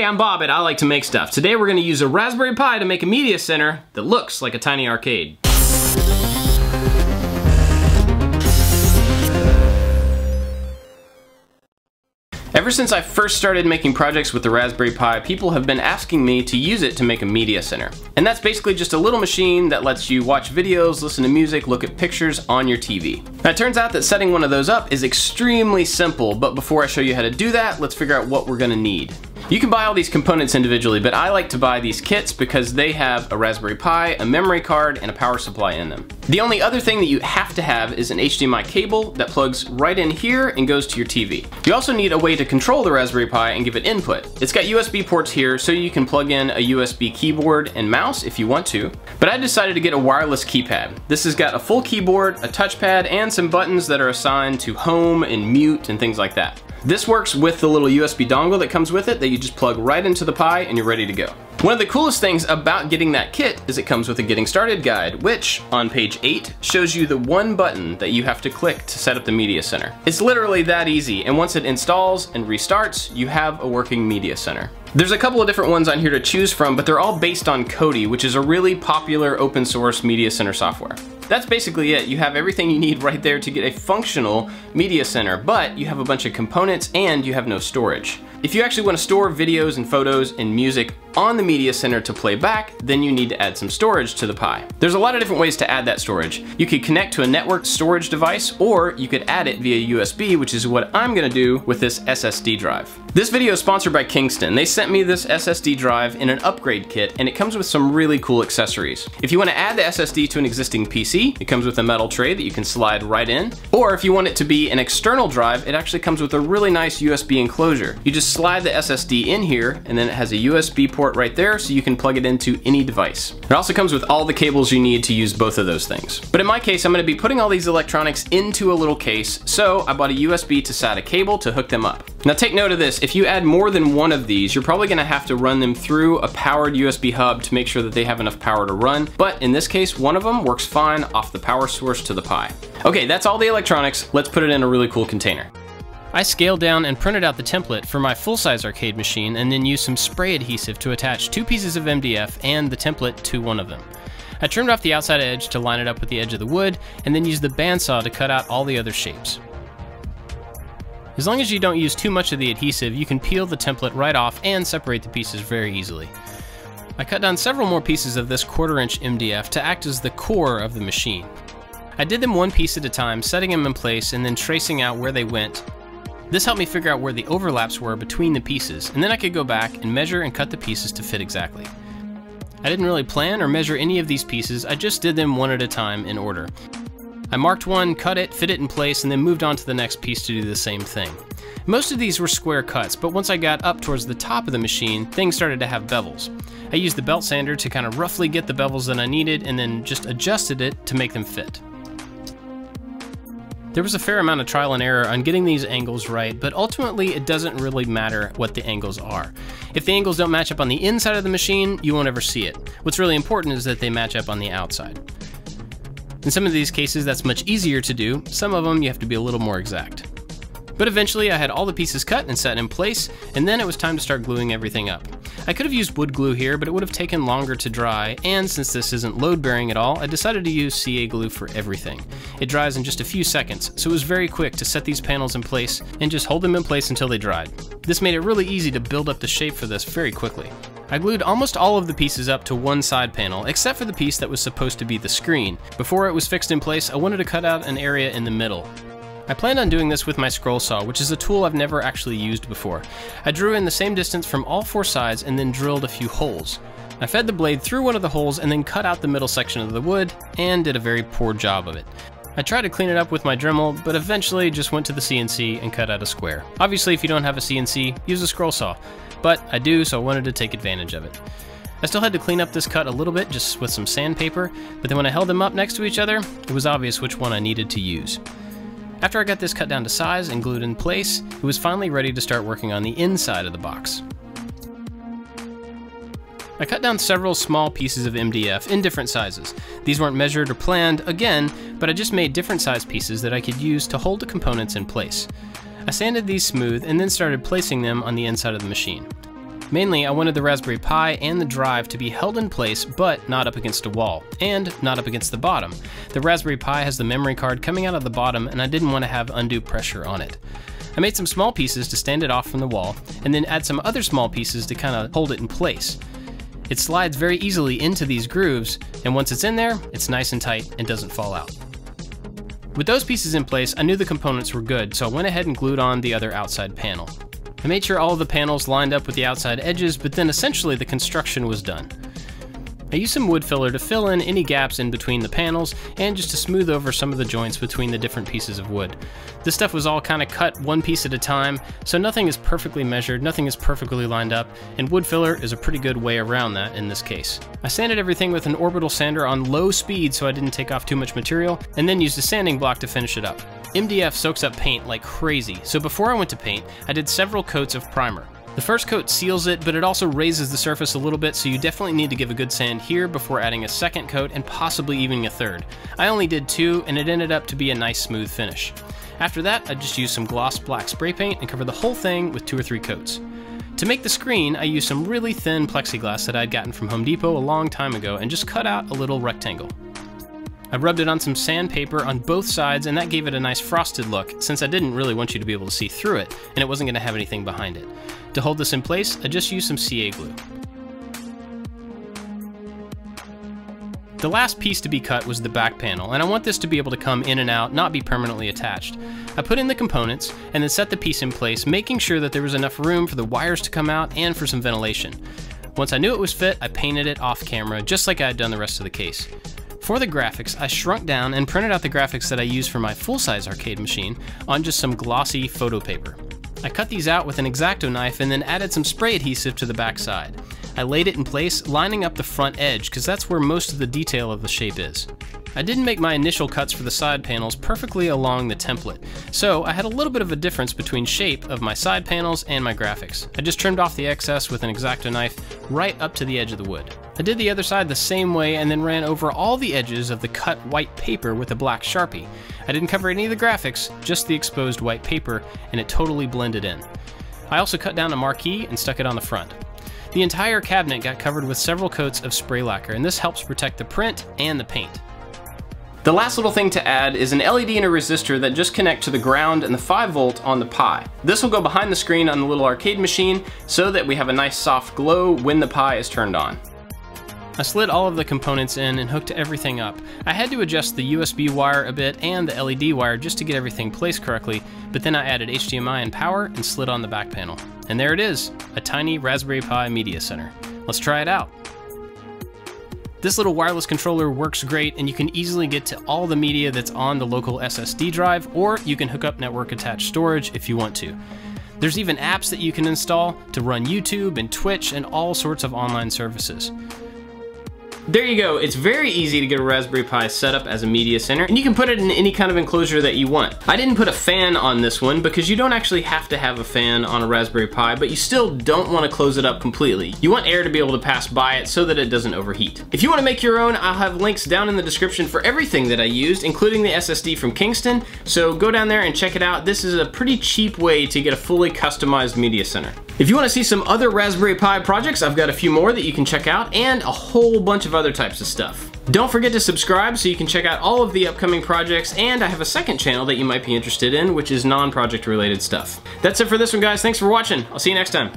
Hey, I'm Bob and I like to make stuff. Today we're gonna use a Raspberry Pi to make a media center that looks like a tiny arcade. Ever since I first started making projects with the Raspberry Pi, people have been asking me to use it to make a media center. And that's basically just a little machine that lets you watch videos, listen to music, look at pictures on your TV. Now it turns out that setting one of those up is extremely simple, but before I show you how to do that, let's figure out what we're gonna need. You can buy all these components individually, but I like to buy these kits because they have a Raspberry Pi, a memory card, and a power supply in them. The only other thing that you have to have is an HDMI cable that plugs right in here and goes to your TV. You also need a way to control the Raspberry Pi and give it input. It's got USB ports here, so you can plug in a USB keyboard and mouse if you want to, but I decided to get a wireless keypad. This has got a full keyboard, a touchpad, and some buttons that are assigned to home and mute and things like that. This works with the little USB dongle that comes with it that you just plug right into the Pi and you're ready to go. One of the coolest things about getting that kit is it comes with a Getting Started guide, which on page 8 shows you the one button that you have to click to set up the media center. It's literally that easy, and once it installs and restarts, you have a working media center. There's a couple of different ones on here to choose from, but they're all based on Kodi, which is a really popular open source media center software. That's basically it. You have everything you need right there to get a functional media center, but you have a bunch of components and you have no storage. If you actually want to store videos and photos and music on the media center to play back, then you need to add some storage to the Pi. There's a lot of different ways to add that storage. You could connect to a networked storage device, or you could add it via USB, which is what I'm gonna do with this SSD drive. This video is sponsored by Kingston. They sent me this SSD drive in an upgrade kit, and it comes with some really cool accessories. If you wanna add the SSD to an existing PC, it comes with a metal tray that you can slide right in, or if you want it to be an external drive, it actually comes with a really nice USB enclosure. You just slide the SSD in here, and then it has a USB port right there, so you can plug it into any device. It also comes with all the cables you need to use both of those things. But in my case, I'm gonna be putting all these electronics into a little case, so I bought a USB to SATA cable to hook them up. Now take note of this, if you add more than one of these, you're probably gonna have to run them through a powered USB hub to make sure that they have enough power to run, but in this case, one of them works fine off the power source to the Pi. Okay, that's all the electronics. Let's put it in a really cool container. I scaled down and printed out the template for my full-size arcade machine and then used some spray adhesive to attach two pieces of MDF and the template to one of them. I trimmed off the outside edge to line it up with the edge of the wood and then used the bandsaw to cut out all the other shapes. As long as you don't use too much of the adhesive, you can peel the template right off and separate the pieces very easily. I cut down several more pieces of this 1/4 inch MDF to act as the core of the machine. I did them one piece at a time, setting them in place and then tracing out where they went. This helped me figure out where the overlaps were between the pieces, and then I could go back and measure and cut the pieces to fit exactly. I didn't really plan or measure any of these pieces, I just did them one at a time in order. I marked one, cut it, fit it in place, and then moved on to the next piece to do the same thing. Most of these were square cuts, but once I got up towards the top of the machine, things started to have bevels. I used the belt sander to kind of roughly get the bevels that I needed, and then just adjusted it to make them fit. There was a fair amount of trial and error on getting these angles right, but ultimately it doesn't really matter what the angles are. If the angles don't match up on the inside of the machine, you won't ever see it. What's really important is that they match up on the outside. In some of these cases, that's much easier to do. Some of them you have to be a little more exact. But eventually I had all the pieces cut and set in place, and then it was time to start gluing everything up. I could have used wood glue here, but it would have taken longer to dry, and since this isn't load bearing at all, I decided to use CA glue for everything. It dries in just a few seconds, so it was very quick to set these panels in place and just hold them in place until they dried. This made it really easy to build up the shape for this very quickly. I glued almost all of the pieces up to one side panel, except for the piece that was supposed to be the screen. Before it was fixed in place, I wanted to cut out an area in the middle. I planned on doing this with my scroll saw, which is a tool I've never actually used before. I drew in the same distance from all four sides and then drilled a few holes. I fed the blade through one of the holes and then cut out the middle section of the wood and did a very poor job of it. I tried to clean it up with my Dremel, but eventually just went to the CNC and cut out a square. Obviously, if you don't have a CNC, use a scroll saw, but I do, so I wanted to take advantage of it. I still had to clean up this cut a little bit just with some sandpaper, but then when I held them up next to each other, it was obvious which one I needed to use. After I got this cut down to size and glued in place, it was finally ready to start working on the inside of the box. I cut down several small pieces of MDF in different sizes. These weren't measured or planned, again, but I just made different size pieces that I could use to hold the components in place. I sanded these smooth and then started placing them on the inside of the machine. Mainly, I wanted the Raspberry Pi and the drive to be held in place, but not up against a wall, and not up against the bottom. The Raspberry Pi has the memory card coming out of the bottom, and I didn't want to have undue pressure on it. I made some small pieces to stand it off from the wall, and then add some other small pieces to kind of hold it in place. It slides very easily into these grooves, and once it's in there, it's nice and tight and doesn't fall out. With those pieces in place, I knew the components were good, so I went ahead and glued on the other outside panel. I made sure all of the panels lined up with the outside edges, but then essentially the construction was done. I used some wood filler to fill in any gaps in between the panels, and just to smooth over some of the joints between the different pieces of wood. This stuff was all kind of cut one piece at a time, so nothing is perfectly measured, nothing is perfectly lined up, and wood filler is a pretty good way around that in this case. I sanded everything with an orbital sander on low speed so I didn't take off too much material, and then used a sanding block to finish it up. MDF soaks up paint like crazy, so before I went to paint, I did several coats of primer. The first coat seals it, but it also raises the surface a little bit, so you definitely need to give a good sand here before adding a second coat and possibly even a third. I only did two, and it ended up to be a nice smooth finish. After that, I just used some gloss black spray paint and covered the whole thing with 2 or 3 coats. To make the screen, I used some really thin plexiglass that I'd gotten from Home Depot a long time ago and just cut out a little rectangle. I rubbed it on some sandpaper on both sides, and that gave it a nice frosted look, since I didn't really want you to be able to see through it, and it wasn't going to have anything behind it. To hold this in place, I just used some CA glue. The last piece to be cut was the back panel, and I want this to be able to come in and out, not be permanently attached. I put in the components, and then set the piece in place, making sure that there was enough room for the wires to come out and for some ventilation. Once I knew it was fit, I painted it off camera, just like I had done the rest of the case. For the graphics, I shrunk down and printed out the graphics that I use for my full-size arcade machine on just some glossy photo paper. I cut these out with an X-Acto knife and then added some spray adhesive to the back side. I laid it in place, lining up the front edge because that's where most of the detail of the shape is. I didn't make my initial cuts for the side panels perfectly along the template, so I had a little bit of a difference between shape of my side panels and my graphics. I just trimmed off the excess with an X-Acto knife right up to the edge of the wood. I did the other side the same way and then ran over all the edges of the cut white paper with a black Sharpie. I didn't cover any of the graphics, just the exposed white paper, and it totally blended in. I also cut down a marquee and stuck it on the front. The entire cabinet got covered with several coats of spray lacquer, and this helps protect the print and the paint. The last little thing to add is an LED and a resistor that just connect to the ground and the 5V on the Pi. This will go behind the screen on the little arcade machine so that we have a nice soft glow when the Pi is turned on. I slid all of the components in and hooked everything up. I had to adjust the USB wire a bit and the LED wire just to get everything placed correctly, but then I added HDMI and power and slid on the back panel. And there it is, a tiny Raspberry Pi media center. Let's try it out. This little wireless controller works great, and you can easily get to all the media that's on the local SSD drive, or you can hook up network attached storage if you want to. There's even apps that you can install to run YouTube and Twitch and all sorts of online services. There you go, it's very easy to get a Raspberry Pi set up as a media center, and you can put it in any kind of enclosure that you want. I didn't put a fan on this one because you don't actually have to have a fan on a Raspberry Pi, but you still don't want to close it up completely. You want air to be able to pass by it so that it doesn't overheat. If you want to make your own, I'll have links down in the description for everything that I used, including the SSD from Kingston, so go down there and check it out. This is a pretty cheap way to get a fully customized media center. If you want to see some other Raspberry Pi projects, I've got a few more that you can check out, and a whole bunch of other types of stuff. Don't forget to subscribe so you can check out all of the upcoming projects, and I have a second channel that you might be interested in, which is non-project related stuff. That's it for this one, guys. Thanks for watching. I'll see you next time.